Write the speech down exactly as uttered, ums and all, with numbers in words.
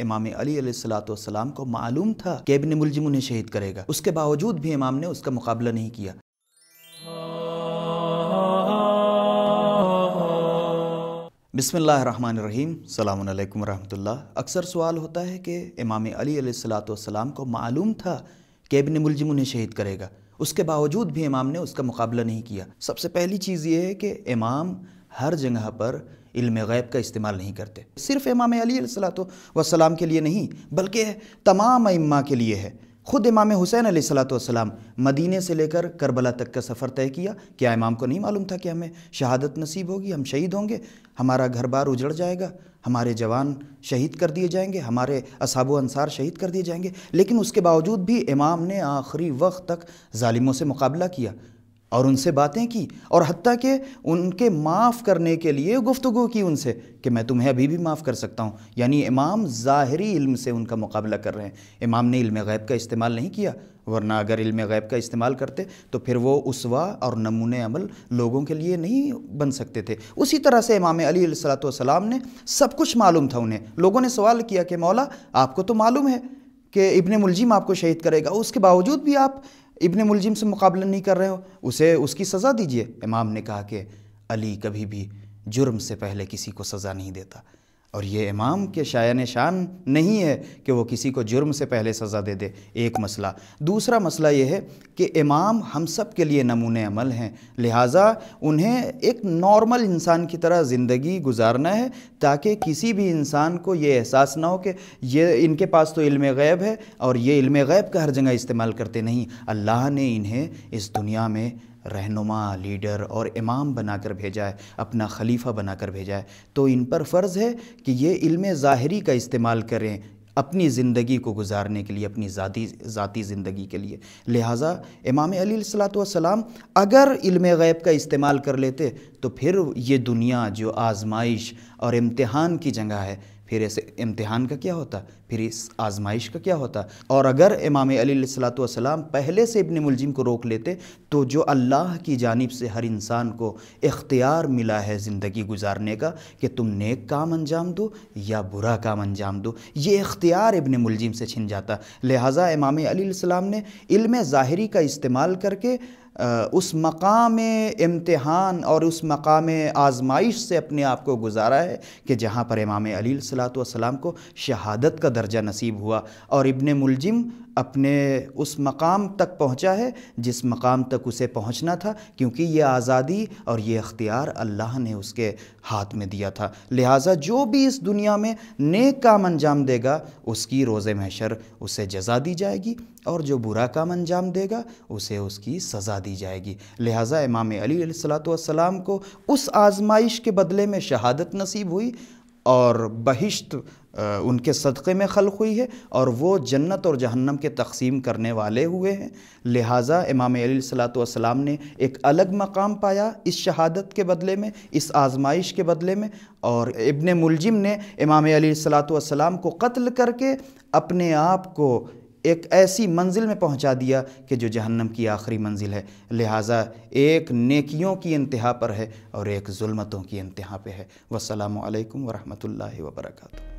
इमाम अली अलैहिस्सलाम को मालूम था कि इब्न मुल्जिम उन्हें शहीद करेगा, उसके बावजूद भी इमाम ने उसका मुकाबला नहीं किया। बिस्मिल्लाहिर्रहमानिर्रहीम, सलामुन अलैकुम वरहमतुल्लाह। अक्सर सवाल होता है कि इमाम अली अलैहिस्सलाम को मालूम था कि इब्न मुल्जिम उन्हें शहीद करेगा, उसके बावजूद भी इमाम ने उसका मुकाबला नहीं किया। सबसे पहली चीज़ ये है कि इमाम हर जगह पर इल्म गैब का इस्तेमाल नहीं करते। सिर्फ इमाम अली अलैहिस्सलातो वस्सलाम के लिए नहीं बल्कि तमाम अइम्मा के लिए है। ख़ुद इमाम हुसैन अलैहिस्सलातो वस्सलाम मदीने से लेकर करबला तक का सफ़र तय किया। क्या इमाम को नहीं मालूम था कि हमें शहादत नसीब होगी, हम शहीद होंगे, हमारा घर बार उजड़ जाएगा, हमारे जवान शहीद कर दिए जाएंगे, हमारे असहाब अंसार शहीद कर दिए जाएंगे? लेकिन उसके बावजूद भी इमाम ने आखिरी वक्त तक जालिमों से मुकाबला किया और उनसे बातें की और हत्ता कि उनके माफ़ करने के लिए गुफ्तगू की उनसे कि मैं तुम्हें अभी भी माफ़ कर सकता हूँ। यानी इमाम ज़ाहिरी इल्म से उनका मुकाबला कर रहे हैं, इमाम ने इल्म गैब का इस्तेमाल नहीं किया। वरना अगर इल्म गैब का इस्तेमाल करते तो फिर वो उसवा और नमूने अमल लोगों के लिए नहीं बन सकते थे। उसी तरह से इमाम अली अलैहिस्सलाम ने सब कुछ मालूम था उन्हें। लोगों ने सवाल किया कि मौला आपको तो मालूम है कि इब्न मुल्जिम आपको शहीद करेगा, उसके बावजूद भी आप इब्न मुल्जिम से मुकाबला नहीं कर रहे हो, उसे उसकी सज़ा दीजिए। इमाम ने कहा कि अली कभी भी जुर्म से पहले किसी को सज़ा नहीं देता, और ये इमाम के शायने शान नहीं है कि वो किसी को जुर्म से पहले सज़ा दे दे। एक मसला। दूसरा मसला ये है कि इमाम हम सब के लिए नमूने अमल हैं, लिहाजा उन्हें एक नॉर्मल इंसान की तरह ज़िंदगी गुजारना है ताकि किसी भी इंसान को ये एहसास ना हो कि ये इनके पास तो इल्म गैब है और ये इल्म गैब का हर जगह इस्तेमाल करते नहीं। अल्लाह ने इन्हें इस दुनिया में रहनुमा, लीडर और इमाम बनाकर भेजा है, अपना खलीफा बनाकर भेजा है, तो इन पर फ़र्ज़ है कि ये इल्म ज़ाहिरी का इस्तेमाल करें अपनी ज़िंदगी को गुजारने के लिए, अपनी ज़ाती ज़ाती ज़िंदगी के लिए। लिहाजा इमाम अली अलैहिस्सलाम अगर इल्म गैब का इस्तेमाल कर लेते तो फिर ये दुनिया जो आज़माइश और इम्तिहान की जगह है, फिर ऐसे इम्तिहान का क्या होता, फिर इस आजमाइश का क्या होता। और अगर इमाम अली अलैहिस्सलाम पहले से इब्न मुल्जिम को रोक लेते तो जो अल्लाह की जानिब से हर इंसान को इख्तियार मिला है ज़िंदगी गुजारने का कि तुम नेक काम अंजाम दो या बुरा काम अंजाम दो, ये इख्तियार इब्न मुल्जिम से छिन जाता। लिहाजा इमाम अली अलैहिस्सलाम ने इल्म ज़ाहिरी का इस्तेमाल करके उस मकाम इम्तिहान और उस मकाम आजमाइश से अपने आप को गुजारा है कि जहाँ पर इमाम अली अलैहिस्सलाम को शहादत का दर्जा नसीब हुआ और इब्न मुल्जिम अपने उस मकाम तक पहुँचा है जिस मकाम तक उसे पहुँचना था, क्योंकि ये आज़ादी और ये इख्तियार अल्लाह ने उसके हाथ में दिया था। लिहाजा जो भी इस दुनिया में नेक काम अंजाम देगा उसकी रोज़े महशर उसे जज़ा दी जाएगी और जो बुरा काम अंजाम देगा उसे उसकी सज़ा दी जाएगी। लिहाजा इमाम अली अलैहिस्सलाम को उस आज़माइश के बदले में शहादत नसीब हुई और बहिश्त उनके सदक़े में खल्क़ हुई है और वो जन्नत और जहन्नम के तकसीम करने वाले हुए हैं। लिहाजा इमाम अली अलैहिस्सलाम ने एक अलग मकाम पाया इस शहादत के बदले में, इस आज़माइश के बदले में, और इब्न मुल्जिम ने इमाम अली अलैहिस्सलाम को कत्ल करके अपने आप को एक ऐसी मंजिल में पहुंचा दिया कि जो जहन्नम की आखिरी मंजिल है। लिहाजा एक नेकियों की इंतहा पर है और एक जुल्मतों की इंतहा पे है। वस्सलामु अलैकुम वरहमतुल्लाहि वबरकातुहू।